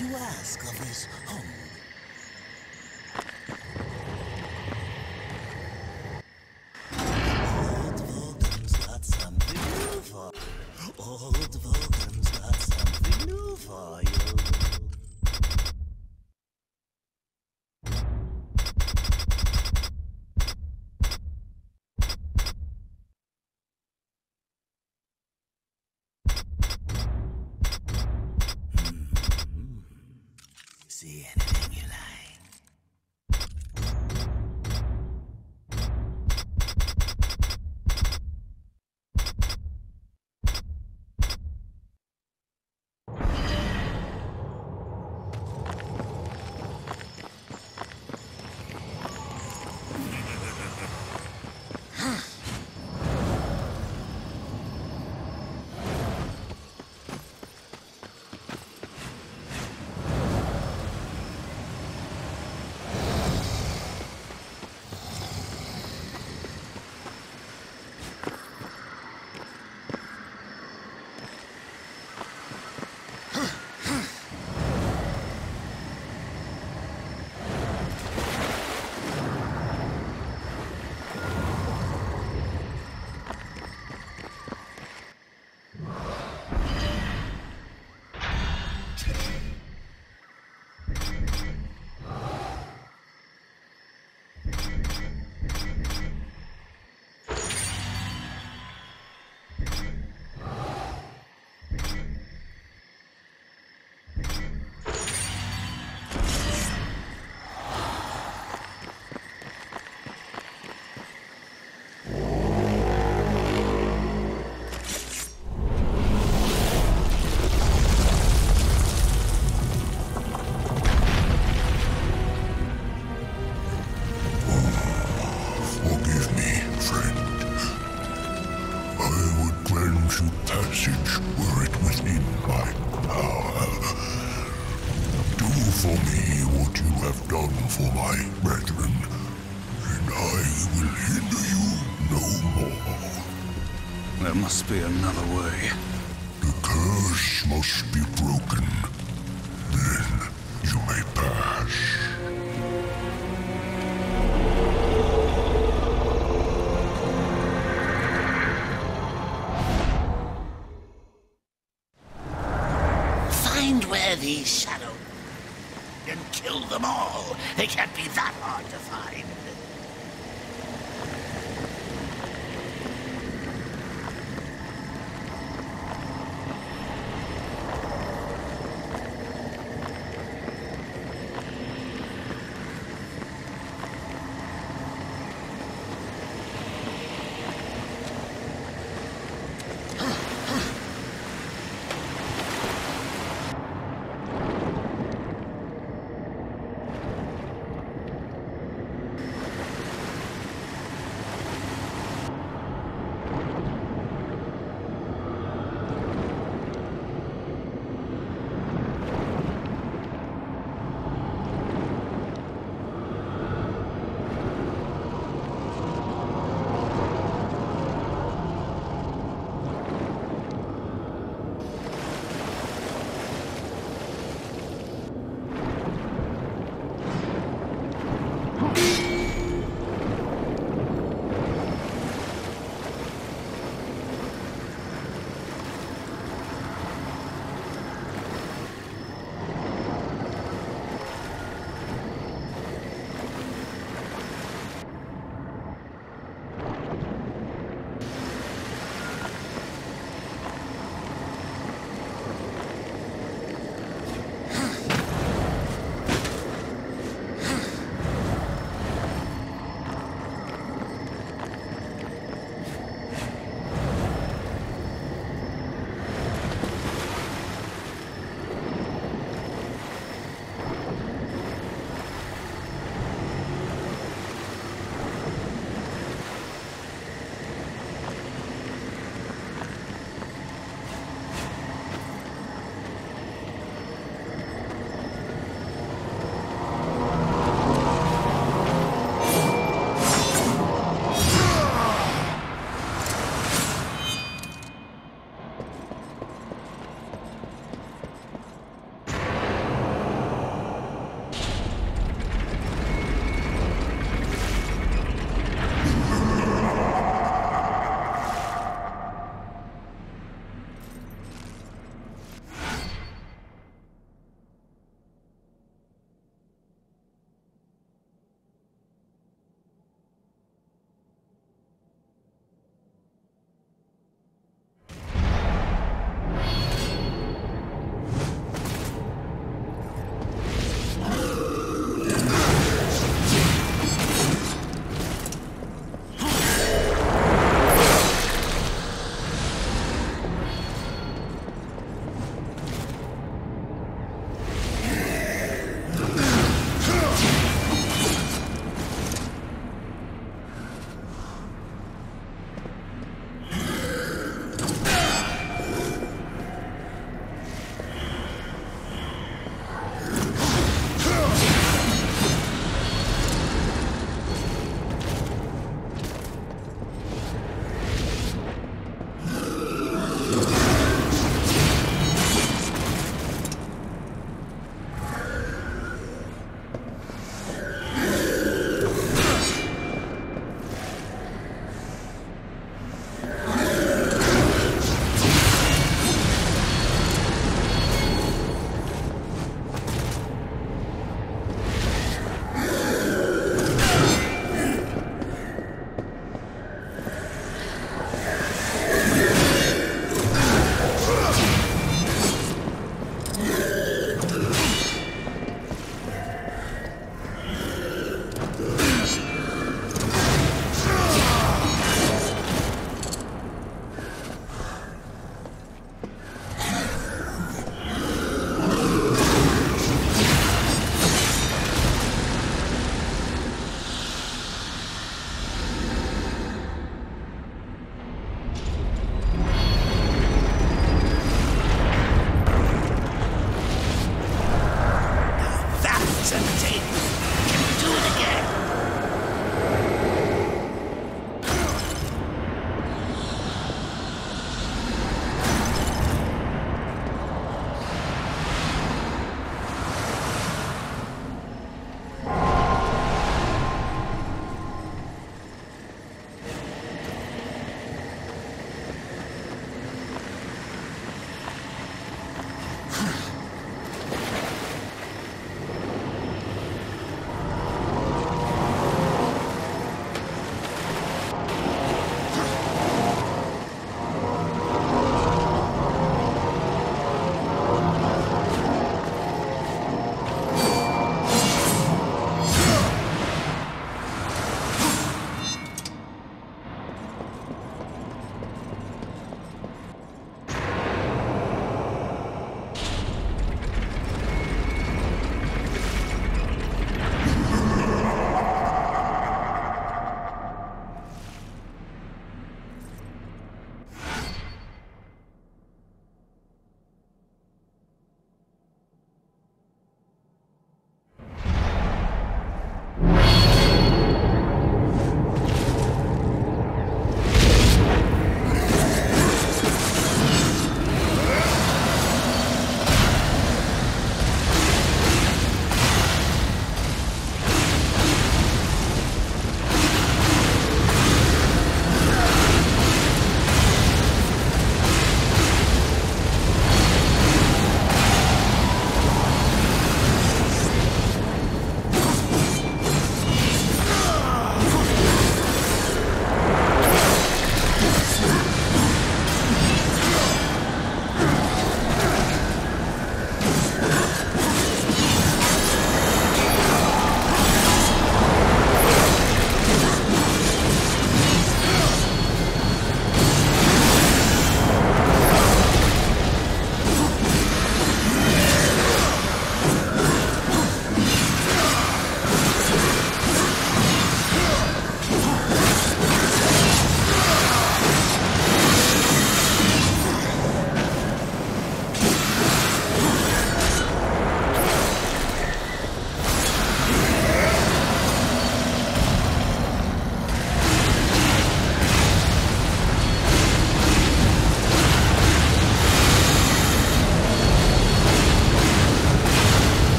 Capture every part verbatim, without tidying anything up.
you ask of his home? Old Vulcan's got something new for you. Old Vulcan's got something new for you. See anything you like. Huh. There must be another way. The curse must be broken. Then you may pass. Find where these shadow and kill them all. They can't be that hard to find.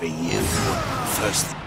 for you. First